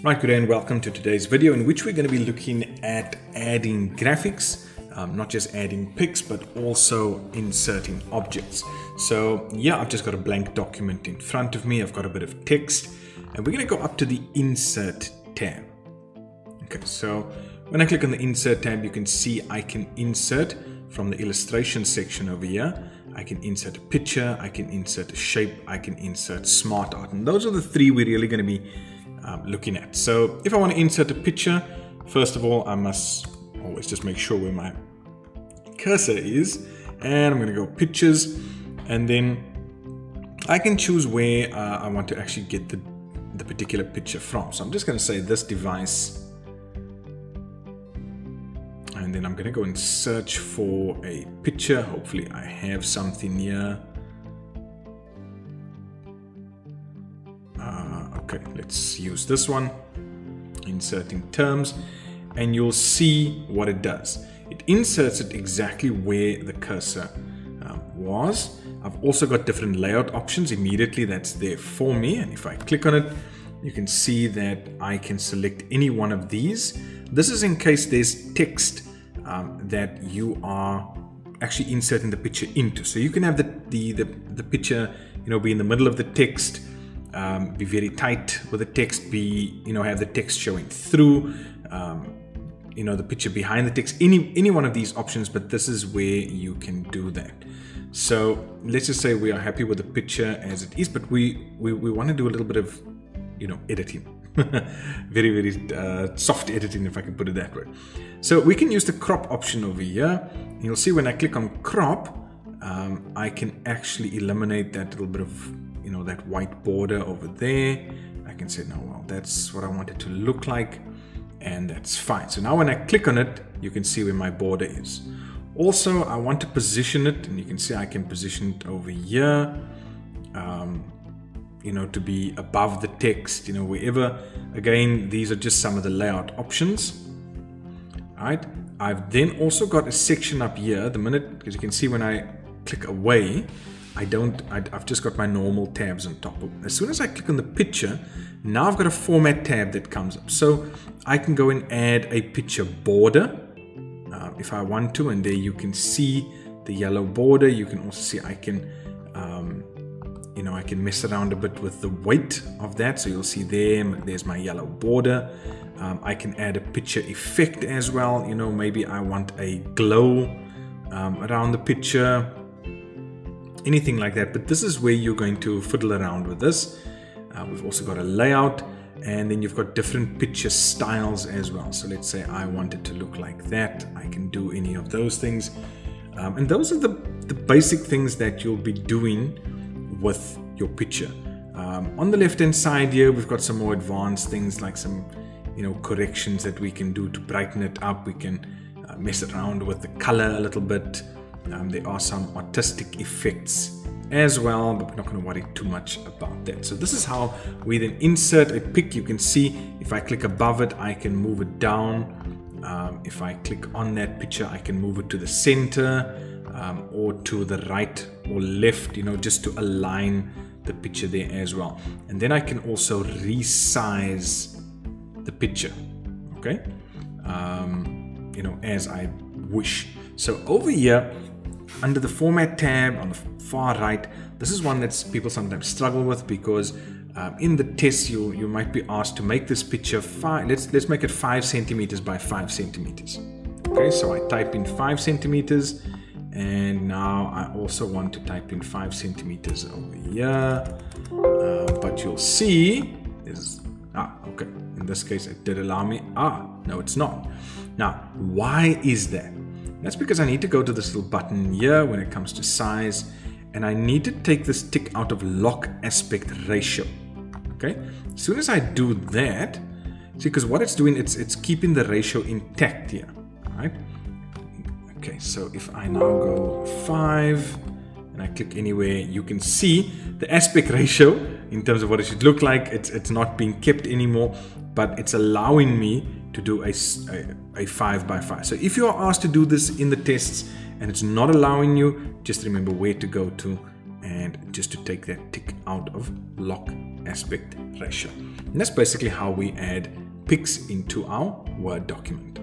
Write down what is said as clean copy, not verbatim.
Right, good day and welcome to today's video in which we're going to be looking at adding graphics, not just adding pics, but also inserting objects. So yeah, I've just got a blank document in front of me. I've got a bit of text and we're going to go up to the Insert tab. Okay, so when I click on the Insert tab, you can see I can insert from the illustration section over here. I can insert a picture, I can insert a shape, I can insert smart art. And those are the three we're really going to be looking at. So if I want to insert a picture, first of all, I must always just make sure where my cursor is, and I'm going to go pictures, and then I can choose where I want to actually get the particular picture from. So I'm just going to say this device, and then I'm going to go and search for a picture. Hopefully I have something here. Okay, let's use this one, inserting terms, and you'll see what it does. It inserts it exactly where the cursor was. I've also got different layout options immediately that's there for me, and if I click on it, you can see that I can select any one of these. This is in case there's text that you are actually inserting the picture into. So you can have the picture, you know, be in the middle of the text. Be very tight with the text, be, you know, have the text showing through, you know, the picture behind the text, any one of these options, but this is where you can do that. So let's just say we are happy with the picture as it is, but we want to do a little bit of, you know, editing, very, very soft editing, if I can put it that way. So we can use the crop option over here. You'll see when I click on crop, I can actually eliminate that little bit of, you know, that white border over there. I can say, no, well, that's what I want it to look like, and that's fine. So now when I click on it, you can see where my border is. Also, I want to position it, and you can see I can position it over here, you know, to be above the text, you know, wherever. Again, these are just some of the layout options. All right, I've then also got a section up here. The minute, because you can see when I click away, I've just got my normal tabs on top. As soon as I click on the picture, now I've got a format tab that comes up. So I can go and add a picture border if I want to, and there you can see the yellow border. You can also see I can, you know, I can mess around a bit with the weight of that. So you'll see there's my yellow border. I can add a picture effect as well. You know, maybe I want a glow around the picture, anything like that, but this is where you're going to fiddle around with this. We've also got a layout, and then you've got different picture styles as well. So let's say I want it to look like that. I can do any of those things. And those are the basic things that you'll be doing with your picture. On the left-hand side here, we've got some more advanced things like some, you know, corrections that we can do to brighten it up. We can mess around with the color a little bit. There are some artistic effects as well, but we're not going to worry too much about that. So this is how we then insert a pic. You can see if I click above it, I can move it down. If I click on that picture, I can move it to the center or to the right or left, you know, just to align the picture there as well. And then I can also resize the picture, okay, you know, as I wish. So over here, under the format tab on the far right, this is one that people sometimes struggle with because in the test you might be asked to make this picture let's make it 5 centimeters by 5 centimeters. Okay, so I type in 5 centimeters, and now I also want to type in 5 centimeters over here, but you'll see is okay, in this case it did allow me. No, it's not. Now why is that? That's because I need to go to this little button here when it comes to size, and I need to take this tick out of lock aspect ratio. Okay, as soon as I do that, see, because what it's doing, it's keeping the ratio intact here, right? Okay, so if I now go 5 and I click anywhere, you can see the aspect ratio in terms of what it should look like. It's not being kept anymore, but it's allowing me to do a 5 by 5. So if you are asked to do this in the tests and it's not allowing you, just remember where to go to and just to take that tick out of lock aspect ratio. And that's basically how we add pics into our Word document.